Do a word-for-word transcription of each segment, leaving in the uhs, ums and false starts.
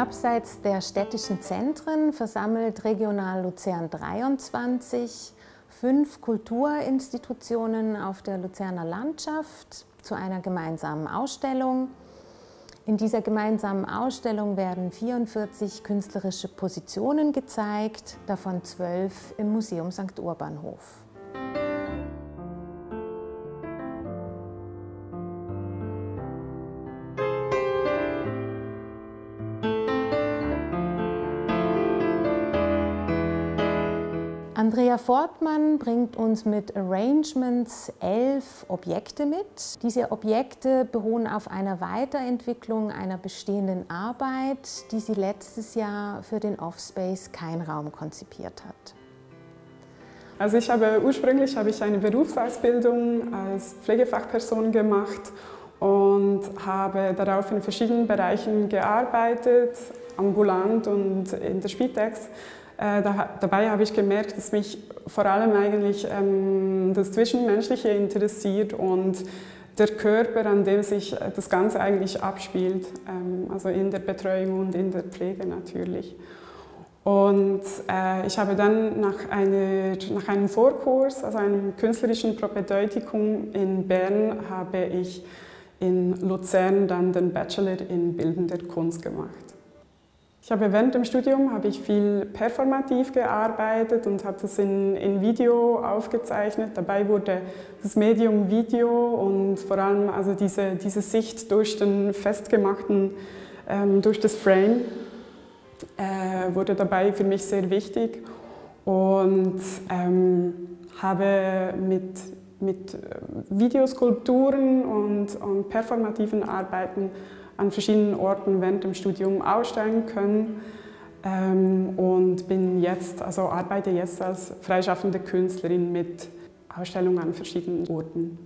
Abseits der städtischen Zentren versammelt Regional Luzern dreiundzwanzig fünf Kulturinstitutionen auf der Luzerner Landschaft zu einer gemeinsamen Ausstellung. In dieser gemeinsamen Ausstellung werden vierundvierzig künstlerische Positionen gezeigt, davon zwölf im Museum Sankt Urbanhof. Andrea Fortmann bringt uns mit Arrangements elf Objekte mit. Diese Objekte beruhen auf einer Weiterentwicklung einer bestehenden Arbeit, die sie letztes Jahr für den Offspace Kein Raum konzipiert hat. Also ich habe ursprünglich habe ich eine Berufsausbildung als Pflegefachperson gemacht und habe darauf in verschiedenen Bereichen gearbeitet, ambulant und in der Spitex. Dabei habe ich gemerkt, dass mich vor allem eigentlich ähm, das Zwischenmenschliche interessiert und der Körper, an dem sich das Ganze eigentlich abspielt, ähm, also in der Betreuung und in der Pflege natürlich. Und äh, ich habe dann nach, einer, nach einem Vorkurs, also einem künstlerischen Propädeutikum in Bern, habe ich in Luzern dann den Bachelor in Bildender Kunst gemacht. Ich habe während dem Studium habe ich viel performativ gearbeitet und habe das in, in Video aufgezeichnet. Dabei wurde das Medium Video und vor allem also diese, diese Sicht durch den festgemachten, ähm, durch das Frame, äh, wurde dabei für mich sehr wichtig und ähm, habe mit, mit Videoskulpturen und, und performativen Arbeiten an verschiedenen Orten während dem Studium ausstellen können ähm, und bin jetzt, also arbeite jetzt als freischaffende Künstlerin mit Ausstellungen an verschiedenen Orten.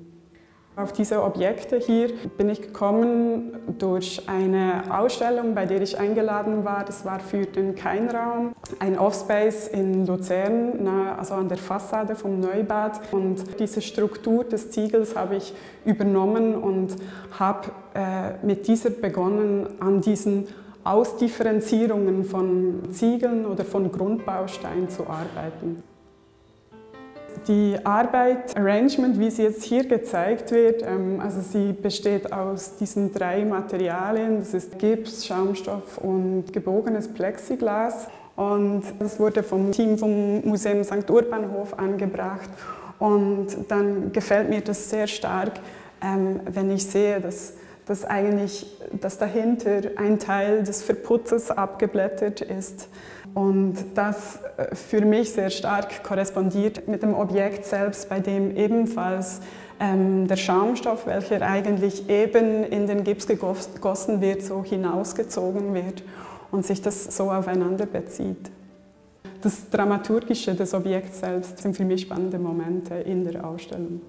Auf diese Objekte hier bin ich gekommen durch eine Ausstellung, bei der ich eingeladen war. Das war für den Kein Raum, ein Offspace in Luzern, also an der Fassade vom Neubad. Und diese Struktur des Ziegels habe ich übernommen und habe äh, mit dieser begonnen, an diesen Ausdifferenzierungen von Ziegeln oder von Grundbausteinen zu arbeiten. Die Arbeit, Arrangement, wie sie jetzt hier gezeigt wird, also sie besteht aus diesen drei Materialien, das ist Gips, Schaumstoff und gebogenes Plexiglas. Und das wurde vom Team vom Museum Sankt Urbanhof angebracht. Und dann gefällt mir das sehr stark, wenn ich sehe, dass, dass, eigentlich, dass dahinter ein Teil des Verputzes abgeblättert ist. Und das für mich sehr stark korrespondiert mit dem Objekt selbst, bei dem ebenfalls ähm, der Schaumstoff, welcher eigentlich eben in den Gips gegossen wird, so hinausgezogen wird und sich das so aufeinander bezieht. Das Dramaturgische des Objekts selbst sind für mich spannende Momente in der Ausstellung.